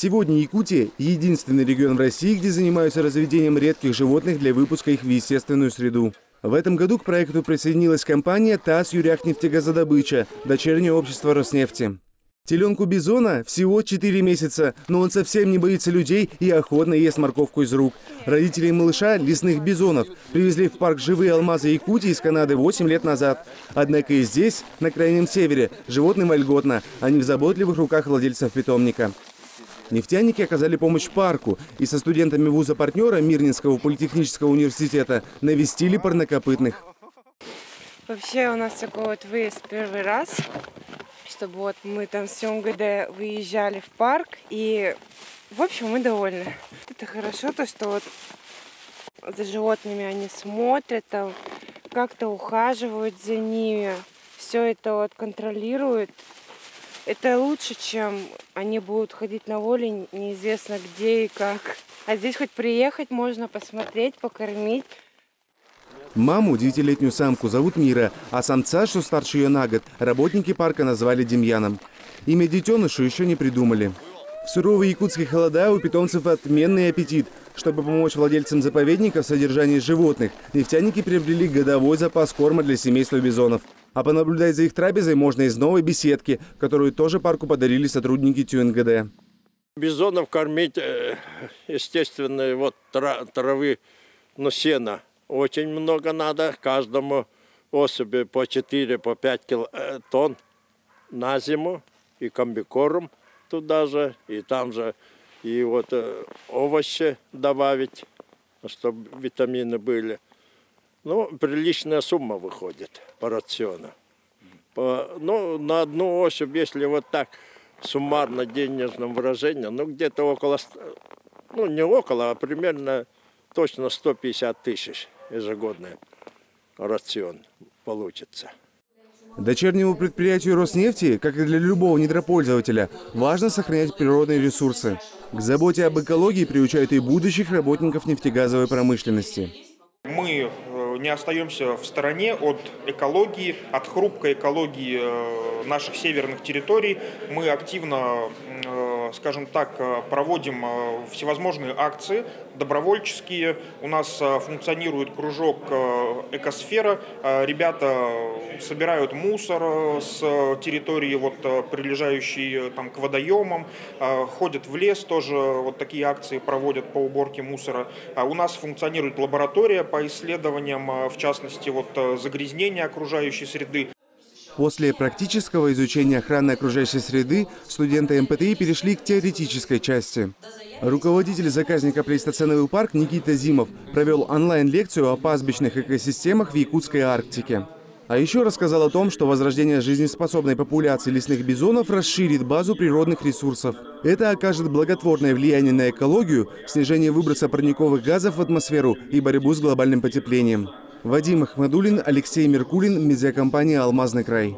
Сегодня Якутия – единственный регион в России, где занимаются разведением редких животных для выпуска их в естественную среду. В этом году к проекту присоединилась компания ТАС Юряхнефтегазодобыча, дочернее общество Роснефти. Теленку бизона всего 4 месяца, но он совсем не боится людей и охотно ест морковку из рук. Родители малыша, лесных бизонов, привезли в парк живые алмазы Якутии из Канады 8 лет назад. Однако и здесь, на крайнем севере, животным вольготно, а не в заботливых руках владельцев питомника. Нефтяники оказали помощь парку и со студентами вуза-партнера Мирнинского политехнического университета навестили парнокопытных. Вообще у нас такой вот выезд первый раз. Чтобы вот мы там с ТЮНГД выезжали в парк, и, в общем, мы довольны. Это хорошо, то, что вот за животными они смотрят, там как-то ухаживают за ними, все это вот контролируют. Это лучше, чем они будут ходить на воле неизвестно где и как. А здесь хоть приехать можно, посмотреть, покормить. Маму, 9-летнюю самку, зовут Мира, а самца, что старше ее на год, работники парка назвали Демьяном. Имя детенышу еще не придумали. В суровые якутские холода у питомцев отменный аппетит. Чтобы помочь владельцам заповедников в содержании животных, нефтяники приобрели годовой запас корма для семейства бизонов. А понаблюдать за их трапезой можно из новой беседки, которую тоже парку подарили сотрудники ТЮНГД. Бизонов кормить, естественно, вот травы, но сена. Очень много надо, каждому особи по 4-5 тонн на зиму, и комбикорм туда же, и там же, и вот овощи добавить, чтобы витамины были. Ну, приличная сумма выходит по рациону. Ну, на одну особь, если вот так суммарно денежным выражением, ну, где-то около, ну, не около, а примерно точно 150 тысяч. Ежегодный рацион получится. Дочернему предприятию Роснефти, как и для любого недропользователя, важно сохранять природные ресурсы. К заботе об экологии приучают и будущих работников нефтегазовой промышленности. Мы не остаемся в стороне от экологии, от хрупкой экологии наших северных территорий. Мы активно, скажем так, проводим всевозможные акции добровольческие. У нас функционирует кружок «Экосфера». Ребята собирают мусор с территории, вот, прилежащей там к водоемам, ходят в лес, тоже вот такие акции проводят по уборке мусора. У нас функционирует лаборатория по исследованиям, в частности, вот, загрязнения окружающей среды. После практического изучения охраны окружающей среды студенты МПТИ перешли к теоретической части. Руководитель заказника «Плейстоценовый парк» Никита Зимов провел онлайн-лекцию о пастбищных экосистемах в Якутской Арктике. А еще рассказал о том, что возрождение жизнеспособной популяции лесных бизонов расширит базу природных ресурсов. Это окажет благотворное влияние на экологию, снижение выброса парниковых газов в атмосферу и борьбу с глобальным потеплением. Вадим Ахмадулин, Алексей Меркулин, медиакомпания «Алмазный край».